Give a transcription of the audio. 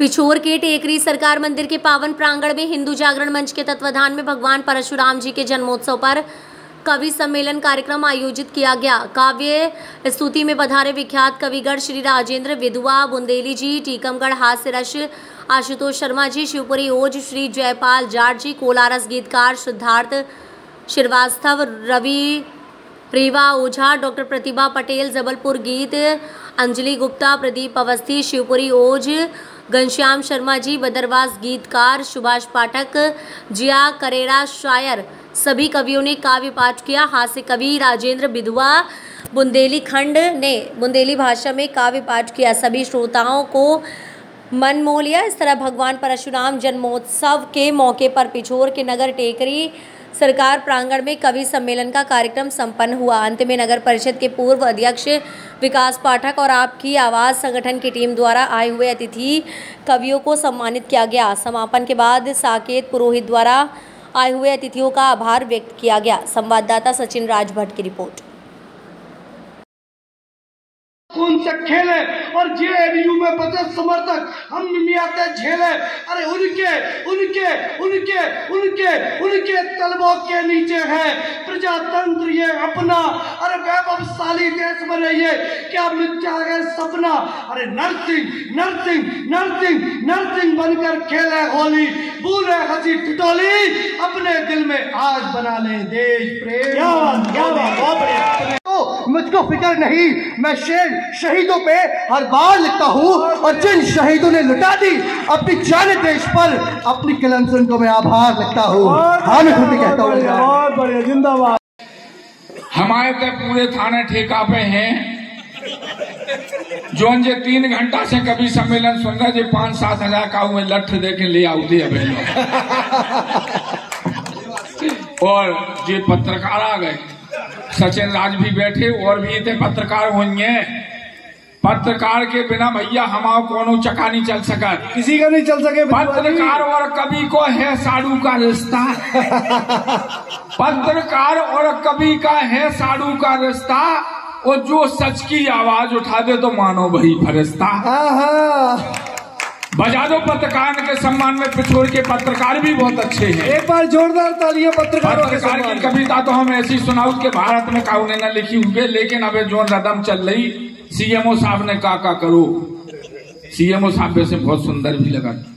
पिछोर के टेकरी सरकार मंदिर के पावन प्रांगण में हिंदू जागरण मंच के तत्वाधान में भगवान परशुराम जी के जन्मोत्सव पर कवि सम्मेलन कार्यक्रम आयोजित किया गया। काव्य स्तुति में पधारे विख्यात कविगढ़ श्री राजेंद्र विधवा बुंदेली जी, टीकमगढ़ हास्य रस आशुतोष शर्मा जी, शिवपुरी ओज श्री जयपाल जाट जी, कोलारस गीतकार सिद्धार्थ श्रीवास्तव, रवि रेवा ओझा, डॉक्टर प्रतिभा पटेल, जबलपुर गीत अंजलि गुप्ता, प्रदीप अवस्थी, शिवपुरी ओज, घनश्याम शर्मा जी, बदरवास गीतकार सुभाष पाठक, जिया करेरा शायर, सभी कवियों ने काव्य पाठ किया। हास्य कवि राजेंद्र विधवा बुंदेली खंड ने बुंदेली भाषा में काव्य पाठ किया, सभी श्रोताओं को मन मोह लिया। इस तरह भगवान परशुराम जन्मोत्सव के मौके पर पिछोर के नगर टेकरी सरकार प्रांगण में कवि सम्मेलन का कार्यक्रम संपन्न हुआ। अंत में नगर परिषद के पूर्व अध्यक्ष विकास पाठक और आपकी आवाज़ संगठन की टीम द्वारा आए हुए अतिथि कवियों को सम्मानित किया गया। समापन के बाद साकेत पुरोहित द्वारा आए हुए अतिथियों का आभार व्यक्त किया गया। संवाददाता सचिन राज भट्ट की रिपोर्ट। उनसे खेले और जेएनयू में बचे समर्थक हम मियाते झेले। अरे उनके उनके उनके उनके उनके तलबों के नीचे है प्रजातंत्र ये अपना। अरे वैभवशाली देश में रहिए, क्या मिथ्या है सपना। अरे नर्सिंग नर्सिंग नर्सिंग नर्सिंग बनकर खेले होली, भूले हंसी टिटोली, अपने दिल में आज बना ले देश प्रेम। मुझको फिक्र नहीं, मैं शेर शहीदों पे हर बार लिखता हूँ और जिन शहीदों ने लुटा दी अपनी जान देश पर, अपनी कलम से उनको मैं आभार लगता हूँ। हाँ मैं खुद ही कहता हूँ जिंदाबाद। हमारे तो पूरे थाने ठेका पे हैं, जो जे 3 घंटा से कभी सम्मेलन सुन रहे, 5-7 हजार का हुए लठ दे के ले आउते और ये पत्रकार आ गए, सचिन राज भी बैठे और भी इतने पत्रकार हुई है। पत्रकार के बिना भैया हमारा कोनो चका नहीं चल सका, किसी का नहीं चल सके। पत्रकार और कवि को है साड़ू का रिश्ता पत्रकार और कवि का है साड़ू का रिश्ता, और जो सच की आवाज उठा दे तो मानो वही फरिश्ता। बजा दो पत्रकार के सम्मान में। पिछोर के पत्रकार भी बहुत अच्छे हैं। एक बार जोरदार तालियां पत्रकार की कविता तो हम ऐसी सुनाऊ के भारत में काउने न लिखी हुई, लेकिन अब जो रदम चल रही। सीएमओ साहब ने का करो, सीएमओ साहब वैसे बहुत सुंदर भी लगा।